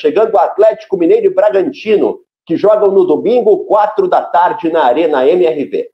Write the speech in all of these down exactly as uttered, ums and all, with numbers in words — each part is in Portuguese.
chegando o Atlético Mineiro e Bragantino, que jogam no domingo, quatro da tarde, na Arena M R V.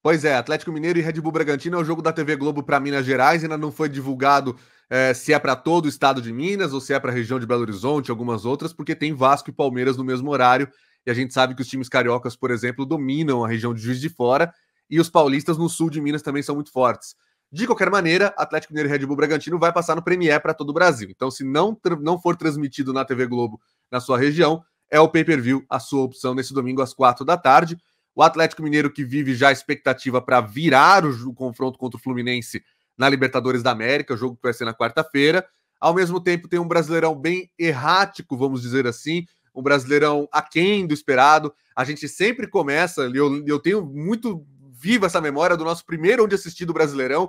Pois é, Atlético Mineiro e Red Bull Bragantino é o jogo da T V Globo para Minas Gerais, ainda não foi divulgado é, se é para todo o estado de Minas ou se é para a região de Belo Horizonte, algumas outras, porque tem Vasco e Palmeiras no mesmo horário, e a gente sabe que os times cariocas, por exemplo, dominam a região de Juiz de Fora, e os paulistas no sul de Minas também são muito fortes. De qualquer maneira, Atlético Mineiro e Red Bull Bragantino vai passar no Premiere para todo o Brasil. Então, se não, não for transmitido na T V Globo na sua região, é o pay-per-view a sua opção nesse domingo às quatro da tarde. O Atlético Mineiro, que vive já a expectativa para virar o, o confronto contra o Fluminense na Libertadores da América, jogo que vai ser na quarta-feira. Ao mesmo tempo, tem um Brasileirão bem errático, vamos dizer assim, um Brasileirão aquém do esperado. A gente sempre começa, eu, eu tenho muito... viva essa memória do nosso primeiro onde assistir do Brasileirão,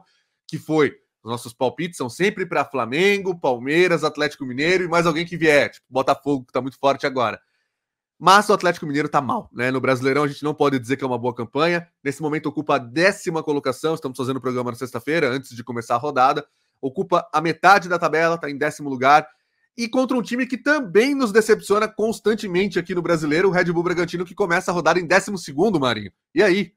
que foi, os nossos palpites são sempre para Flamengo, Palmeiras, Atlético Mineiro e mais alguém que vier, tipo Botafogo, que está muito forte agora. Mas o Atlético Mineiro está mal, né? No Brasileirão a gente não pode dizer que é uma boa campanha, nesse momento ocupa a décima colocação, estamos fazendo o programa na sexta-feira, antes de começar a rodada, ocupa a metade da tabela, está em décimo lugar, e contra um time que também nos decepciona constantemente aqui no Brasileiro, o Red Bull Bragantino, que começa a rodada em décimo segundo, Marinho. E aí?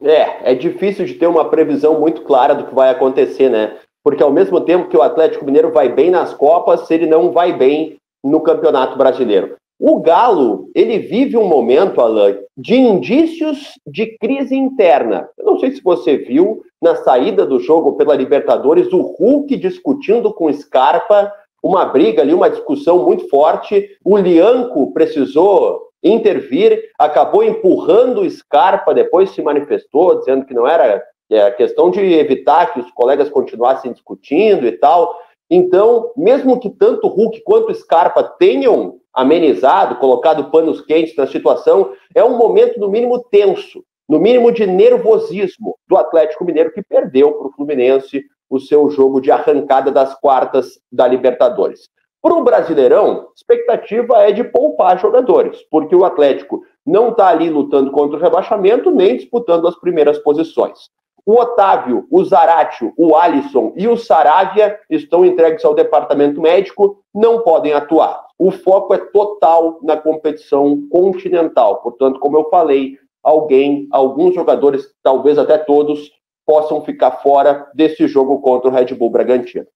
É, é difícil de ter uma previsão muito clara do que vai acontecer, né? Porque ao mesmo tempo que o Atlético Mineiro vai bem nas Copas, ele não vai bem no Campeonato Brasileiro. O Galo, ele vive um momento, Alan, de indícios de crise interna. Eu não sei se você viu, na saída do jogo pela Libertadores, o Hulk discutindo com Scarpa, uma briga ali, uma discussão muito forte. O Lianco precisou intervir, acabou empurrando o Scarpa, depois se manifestou, dizendo que não era é, questão de evitar que os colegas continuassem discutindo e tal. Então, mesmo que tanto Hulk quanto Scarpa tenham amenizado, colocado panos quentes na situação, é um momento, no mínimo, tenso, no mínimo de nervosismo do Atlético Mineiro, que perdeu para o Fluminense o seu jogo de arrancada das quartas da Libertadores. Para o Brasileirão, expectativa é de poupar jogadores, porque o Atlético não está ali lutando contra o rebaixamento, nem disputando as primeiras posições. O Otávio, o Zaracho, o Alisson e o Saravia estão entregues ao departamento médico, não podem atuar. O foco é total na competição continental. Portanto, como eu falei, alguém, alguns jogadores, talvez até todos, possam ficar fora desse jogo contra o Red Bull Bragantino.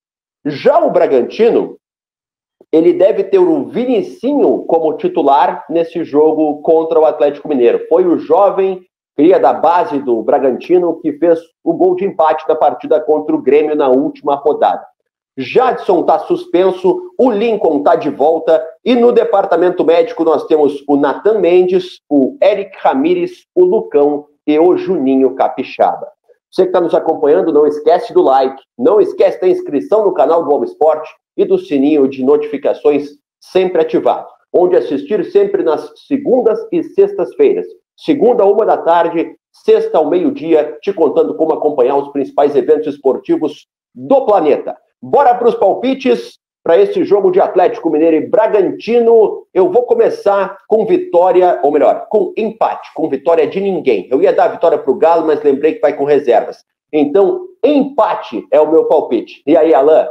Já o Bragantino, ele deve ter o Vinicinho como titular nesse jogo contra o Atlético Mineiro. Foi o jovem cria da base do Bragantino que fez o gol de empate da partida contra o Grêmio na última rodada. Jadson está suspenso, o Lincoln está de volta e no departamento médico nós temos o Nathan Mendes, o Eric Ramírez, o Lucão e o Juninho Capixaba. Você que está nos acompanhando, não esquece do like, não esquece da inscrição no canal do Globo Esporte e do sininho de notificações sempre ativado. Onde assistir sempre nas segundas e sextas-feiras. Segunda, uma da tarde, sexta ao meio-dia, te contando como acompanhar os principais eventos esportivos do planeta. Bora para os palpites para esse jogo de Atlético Mineiro e Bragantino. Eu vou começar com vitória, ou melhor, com empate, com vitória de ninguém. Eu ia dar vitória para o Galo, mas lembrei que vai com reservas. Então, empate é o meu palpite. E aí, Alan?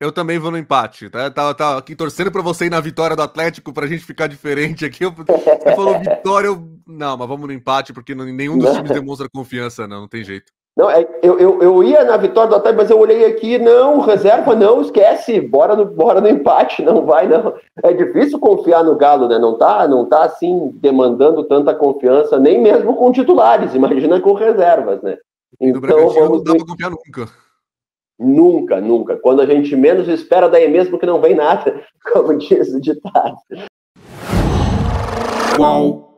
Eu também vou no empate. Tá, tá, tá aqui torcendo para você ir na vitória do Atlético, pra gente ficar diferente aqui. Eu, você falou vitória, eu... Não, mas vamos no empate, porque nenhum dos times demonstra confiança, não, não tem jeito. Não, eu, eu, eu ia na vitória do Atlético, mas eu olhei aqui, não, reserva, não, esquece, bora no, bora no empate, não vai, não. É difícil confiar no Galo, né? Não tá, não tá, assim, demandando tanta confiança, nem mesmo com titulares, imagina com reservas, né? E no então, Bragantino vamos... não dá pra confiar nunca. Nunca, nunca. Quando a gente menos espera, daí mesmo que não vem nada, como diz o ditado. Uau!